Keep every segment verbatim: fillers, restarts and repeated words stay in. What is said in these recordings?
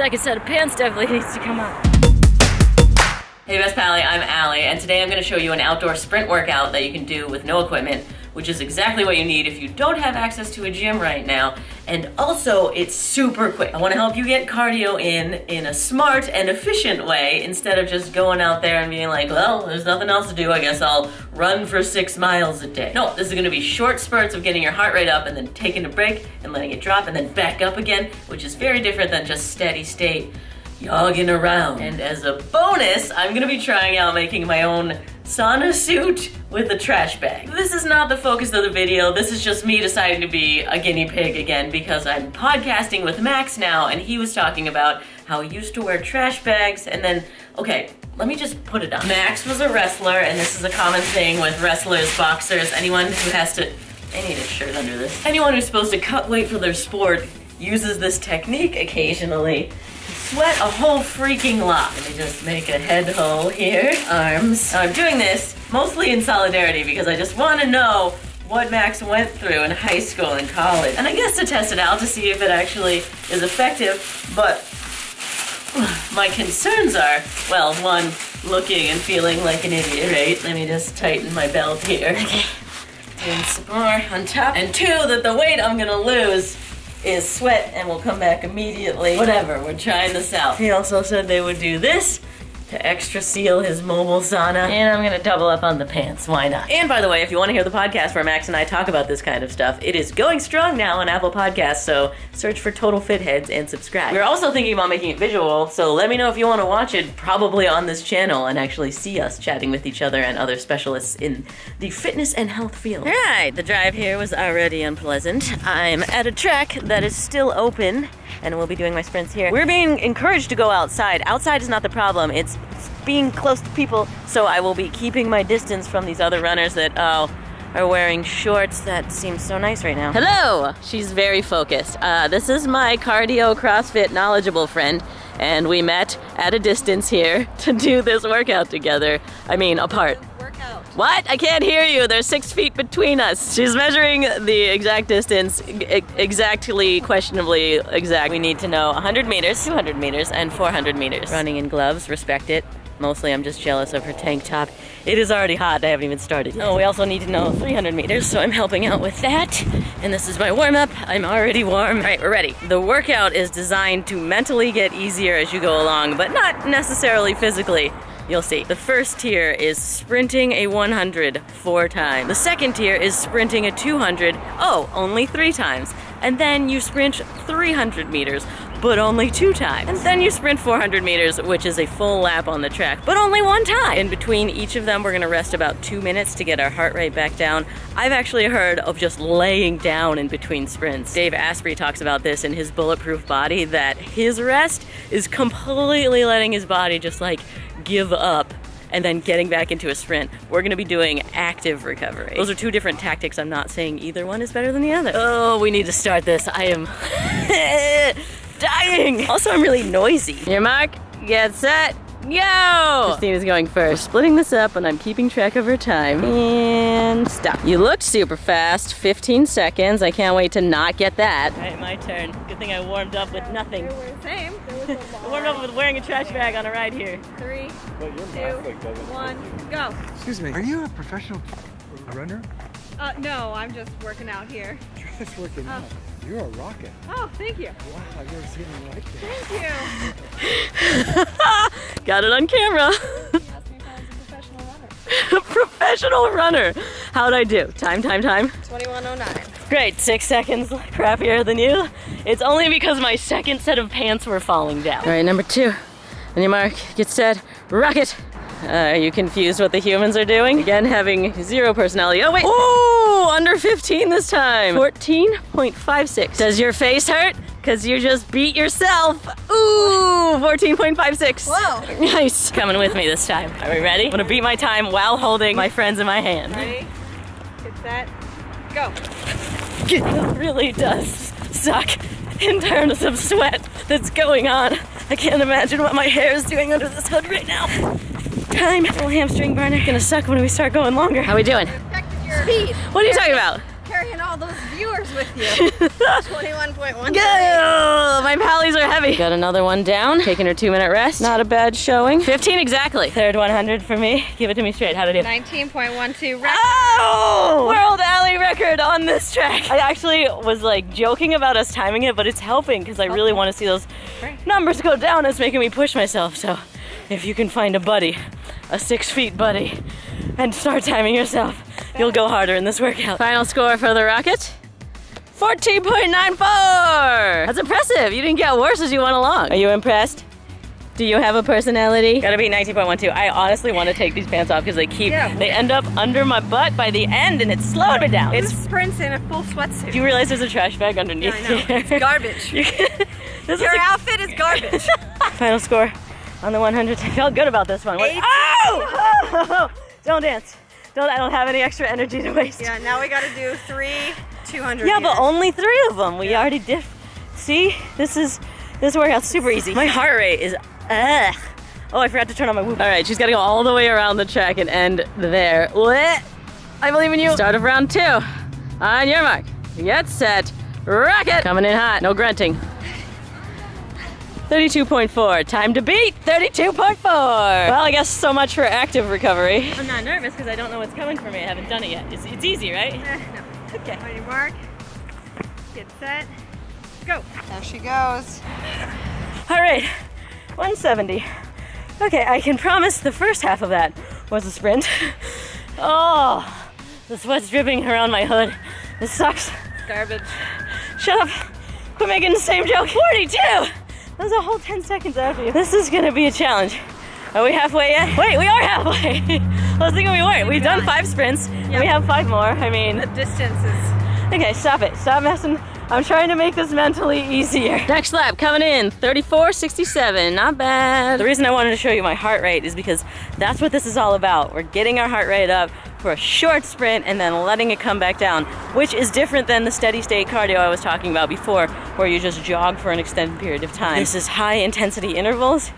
second set of pants definitely needs to come up. Hey Best Pally, I'm Allie, and today I'm going to show you an outdoor sprint workout that you can do with no equipment, which is exactly what you need if you don't have access to a gym right now. And also, it's super quick. I want to help you get cardio in in a smart and efficient way instead of just going out there and being like, well, there's nothing else to do, I guess I'll run for six miles a day. No, this is going to be short spurts of getting your heart rate up and then taking a break and letting it drop and then back up again, which is very different than just steady state jogging around. And as a bonus, I'm going to be trying out making my own sauna suit with a trash bag. This is not the focus of the video. This is just me deciding to be a guinea pig again because I'm podcasting with Max now, and he was talking about how he used to wear trash bags and then, okay, let me just put it on. Max was a wrestler, and this is a common thing with wrestlers, boxers, anyone who has to, I need a shirt under this. Anyone who's supposed to cut weight for their sport uses this technique occasionally. Sweat a whole freaking lot. Let me just make a head hole here. Arms. Now I'm doing this mostly in solidarity because I just want to know what Max went through in high school and college. And I guess to test it out to see if it actually is effective, but my concerns are, well, one, looking and feeling like an idiot, right? Let me just tighten my belt here. Okay. Doing some more on top. And two, that the weight I'm gonna lose is sweat and will come back immediately. Whatever, we're trying this out. He also said they would do this to extra seal his mobile sauna. And I'm gonna double up on the pants, why not? And by the way, if you wanna hear the podcast where Max and I talk about this kind of stuff, it is going strong now on Apple Podcasts, so search for Total Fitheads and subscribe. We're also thinking about making it visual, so let me know if you wanna watch it, probably on this channel, and actually see us chatting with each other and other specialists in the fitness and health field. All right, the drive here was already unpleasant. I'm at a track that is still open, and we'll be doing my sprints here. We're being encouraged to go outside. Outside is not the problem, it's being close to people, so I will be keeping my distance from these other runners that oh, are wearing shorts that seem so nice right now. Hello! She's very focused. Uh, this is my cardio CrossFit knowledgeable friend, and we met at a distance here to do this workout together. I mean, apart. Workout. What? I can't hear you. There's six feet between us. She's measuring the exact distance, e exactly, questionably exact. We need to know one hundred meters, two hundred meters, and four hundred meters. Running in gloves, respect it. Mostly I'm just jealous of her tank top. It is already hot, I haven't even started yet. Oh, we also need to know three hundred meters, so I'm helping out with that. And this is my warm up, I'm already warm. All right, we're ready. The workout is designed to mentally get easier as you go along, but not necessarily physically. You'll see. The first tier is sprinting a one hundred four times. The second tier is sprinting a two hundred, oh, only three times. And then you sprint three hundred meters, but only two times. And then you sprint four hundred meters, which is a full lap on the track, but only one time. In between each of them, we're gonna rest about two minutes to get our heart rate back down. I've actually heard of just laying down in between sprints. Dave Asprey talks about this in his Bulletproof Body, that his rest is completely letting his body just like give up and then getting back into a sprint. We're gonna be doing active recovery. Those are two different tactics. I'm not saying either one is better than the other. Oh, we need to start this. I am dying. Also, I'm really noisy. Your mark, get set, yo! Christina's going first. We're splitting this up and I'm keeping track of her time. And stop. You looked super fast, fifteen seconds. I can't wait to not get that. All right, my turn. Good thing I warmed up with nothing. Same. I warmed up with wearing a trash bag on a ride here. Three, two, one, go. Excuse me, are you a professional runner? Uh, no, I'm just working out here. Just working uh, out? You're a rocket. Oh, thank you. Wow, I've never seen you like that. Thank you. Got it on camera. You asked me if I was a professional runner. Professional runner. How'd I do? Time, time, time. twenty-one oh nine. Great, six seconds crappier than you. It's only because my second set of pants were falling down. All right, number two. On your mark, get set, rocket. Uh, are you confused what the humans are doing? Again, having zero personality. Oh, wait. Oh, under fifteen this time. fourteen point five six. Does your face hurt? Because you just beat yourself. Ooh, fourteen point five six. Whoa. Nice. Coming with me this time. Are we ready? I'm gonna beat my time while holding my friends in my hand. Ready? Get set. Go. It really does suck in terms of sweat that's going on. I can't imagine what my hair is doing under this hood right now. Time. Little hamstring burner. Gonna suck when we start going longer. How we doing? Speed. What are you talking about? Carrying all those views. viewers with you. twenty-one point one. Go! My pallies are heavy. Got another one down. Taking her two minute rest. Not a bad showing. fifteen exactly. Third one hundred for me. Give it to me straight. How did it do? nineteen point one two record. Oh! World Alley record on this track. I actually was like joking about us timing it, but it's helping because I okay. really want to see those right. numbers go down. It's making me push myself. So if you can find a buddy, a six feet buddy, and start timing yourself, you'll go harder in this workout. Final score for the rocket, fourteen point nine four. That's impressive. You didn't get worse as you went along. Are you impressed? Do you have a personality? Gotta be nineteen point one two. I honestly want to take these pants off because they keep, yeah. they end up under my butt by the end and it slowed me down. It's sprints in a full sweatsuit. Do you realize there's a trash bag underneath yeah, I know. Here? It's garbage. This Your is outfit is garbage. Final score on the one hundred. I felt good about this one. What? Oh! Don't dance. Don't, I don't have any extra energy to waste. Yeah, now we gotta do three two hundred. Yeah, but only three of them. We yeah. already did. See, this is, this workout's super easy. My heart rate is, ugh. Oh, I forgot to turn on my whoop. All right, she's gotta go all the way around the track and end there. What? I believe in you. Start of round two. On your mark, get set, rocket. Coming in hot, no grunting. thirty-two point four, time to beat, thirty-two point four. Well, I guess so much for active recovery. I'm not nervous because I don't know what's coming for me. I haven't done it yet. It's, it's easy, right? Uh, no. Okay. On your mark, get set, go. There she goes. All right, one seventy. Okay, I can promise the first half of that was a sprint. Oh, the sweat's dripping around my hood. This sucks. Garbage. Shut up, quit making the same joke. forty-two. That was a whole ten seconds after you. This is gonna be a challenge. Are we halfway yet? Wait, we are halfway. I was thinking we weren't. We've done five sprints. Yep. And we have five more. I mean, the distances. Okay, stop it. Stop messing. I'm trying to make this mentally easier. Next lap coming in, thirty-four sixty-seven. Not bad. The reason I wanted to show you my heart rate is because that's what this is all about. We're getting our heart rate up for a short sprint and then letting it come back down, which is different than the steady state cardio I was talking about before, where you just jog for an extended period of time. This is high intensity intervals,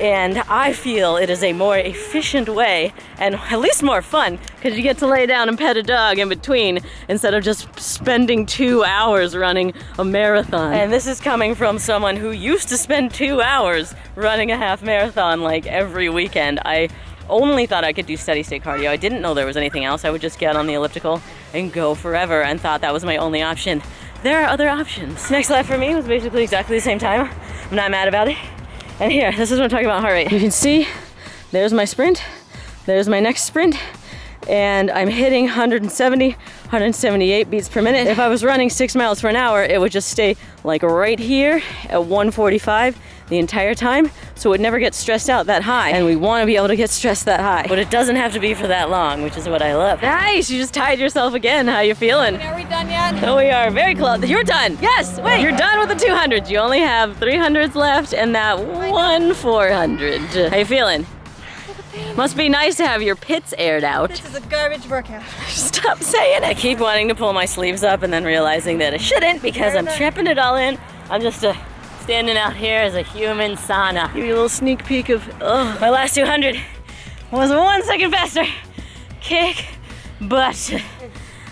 and I feel it is a more efficient way, and at least more fun, because you get to lay down and pet a dog in between instead of just spending two hours running a marathon. And this is coming from someone who used to spend two hours running a half marathon like every weekend. I only thought I could do steady state cardio. I didn't know there was anything else. I would just get on the elliptical and go forever and thought that was my only option. There are other options. Next lap for me was basically exactly the same time. I'm not mad about it. And here, this is what I'm talking about, heart rate. You can see, there's my sprint, there's my next sprint, and I'm hitting one seventy, one seventy-eight beats per minute. If I was running six miles for an hour, it would just stay like right here at one forty-five the entire time, so it never gets stressed out that high, and we want to be able to get stressed that high. But it doesn't have to be for that long, which is what I love. Nice, you just tied yourself again. How you feeling? Are we done yet? Oh, we are very close. You're done. Yes, wait, you're done with the two hundreds. You only have three hundreds left and that one four hundred. How you feeling? Must be nice to have your pits aired out. This is a garbage workout. Stop saying it. I keep wanting to pull my sleeves up and then realizing that I shouldn't because I'm trapping it all in. I'm just a standing out here as a human sauna. Give you a little sneak peek of, oh, my last two hundred was one second faster. Kick butt.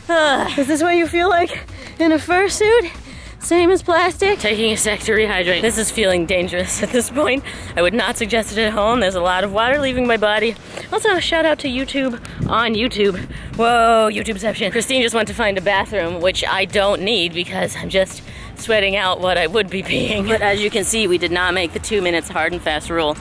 Uh, is this what you feel like in a fursuit? Same as plastic? Taking a sec to rehydrate. This is feeling dangerous at this point. I would not suggest it at home. There's a lot of water leaving my body. Also, shout out to YouTube on YouTube. Whoa, YouTubeception. Christine just went to find a bathroom, which I don't need because I'm just sweating out what I would be peeing. But as you can see, we did not make the two minutes hard and fast rule.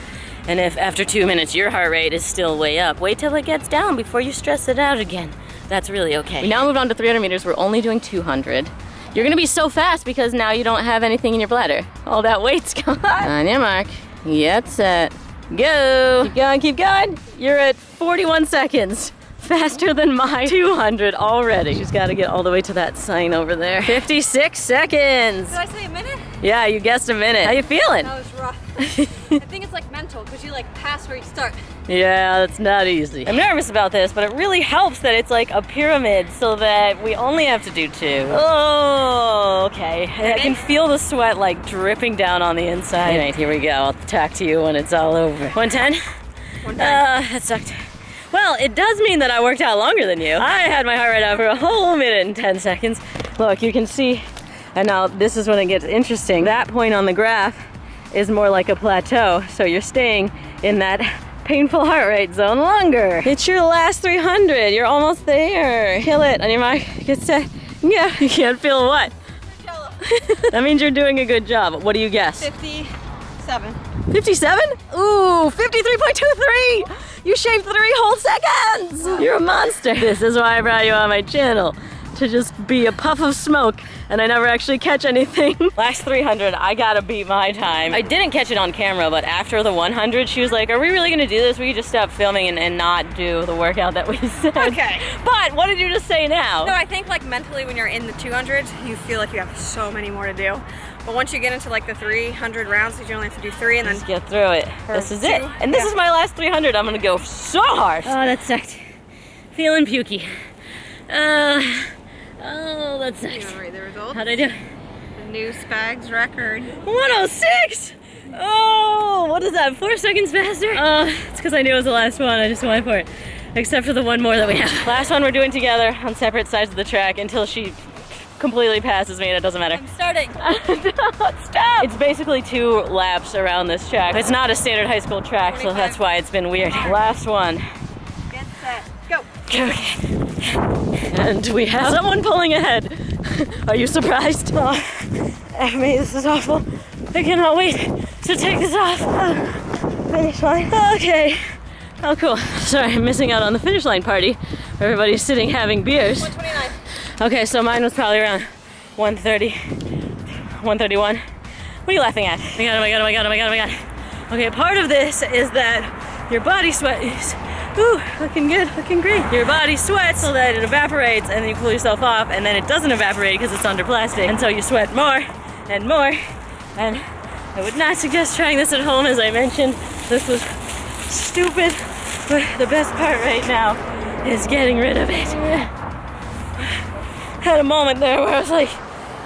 And if after two minutes your heart rate is still way up, wait till it gets down before you stress it out again. That's really okay. We now moved on to three hundred meters. We're only doing two hundred. You're gonna be so fast because now you don't have anything in your bladder. All that weight's gone. On your mark, get set, go. Keep going, keep going. You're at forty-one seconds. Faster than my two hundred already. She's got to get all the way to that sign over there. fifty-six seconds. Did I say a minute? Yeah, you guessed a minute. How you feeling? That was rough. I think it's like mental because you like pass where you start. Yeah, that's not easy. I'm nervous about this, but it really helps that it's like a pyramid so that we only have to do two. Oh, okay. I can feel the sweat like dripping down on the inside. All right, here we go. I'll talk to you when it's all over. one ten? one ten. Uh, that sucked. Well, it does mean that I worked out longer than you. I had my heart rate up for a whole minute and ten seconds, Look, you can see, and now this is when it gets interesting. That point on the graph is more like a plateau, so you're staying in that painful heart rate zone longer. It's your last three hundred, you're almost there. Kill it, on your mark, get set, yeah. You can't feel what? That means you're doing a good job. What do you guess? fifty-seven. fifty-seven? Ooh, fifty-three point two three! You shaved three whole seconds! You're a monster. This is why I brought you on my channel, to just be a puff of smoke, and I never actually catch anything. Last three hundred, I gotta beat my time. I didn't catch it on camera, but after the one hundred, she was like, are we really gonna do this? We could just stop filming and, and not do the workout that we said. Okay. But what did you just say now? No, I think like mentally when you're in the two hundred, you feel like you have so many more to do. But once you get into like the three hundred rounds, you only have to do three and then- Just get through it. This is two. It. And this yeah. is my last three hundred. I'm gonna go so hard. Oh, that sucked. Feeling pukey. Uh, oh, that sucks. You wanna read the results? How'd I do? The new Spags record. one oh six! Oh, what is that? Four seconds faster? Uh, it's because I knew it was the last one. I just went for it. Except for the one more that we have. Last one we're doing together on separate sides of the track until she completely passes me and it doesn't matter. I'm starting. Don't stop. It's basically two laps around this track. It's not a standard high school track, twenty-five. So that's why it's been weird. Last one. Get set. Go. Okay. And we have someone pulling ahead. Are you surprised? Oh, I mean, this is awful. I cannot wait to take this off. Oh, finish line. Okay. Oh, cool. Sorry, I'm missing out on the finish line party. Everybody's sitting having beers. one twenty-nine. Okay, so mine was probably around one thirty, one thirty-one. What are you laughing at? Oh my god, oh my god, oh my god, oh my god, oh my god. Okay, part of this is that your body sweat is, ooh, looking good, looking great. Your body sweats so that it evaporates and then you cool yourself off and then it doesn't evaporate because it's under plastic. And so you sweat more and more. And I would not suggest trying this at home, as I mentioned. This was stupid, but the best part right now is getting rid of it. Had a moment there where I was like,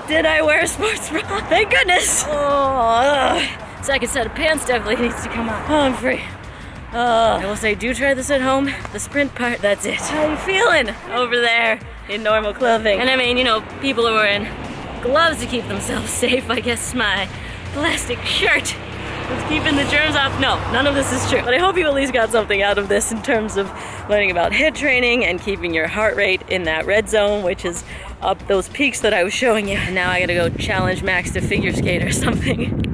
did I wear a sports bra? Thank goodness! Oh, uh, second set of pants definitely needs to come on. Oh, I'm free. Uh, I will say, do try this at home. The sprint part, that's it. How you feeling over there in normal clothing? And I mean, you know, people who are in gloves to keep themselves safe. I guess my plastic shirt is keeping the germs off. No, none of this is true. But I hope you at least got something out of this in terms of learning about HIIT training and keeping your heart rate in that red zone, which is up those peaks that I was showing you. And now I gotta go challenge Max to figure skate or something.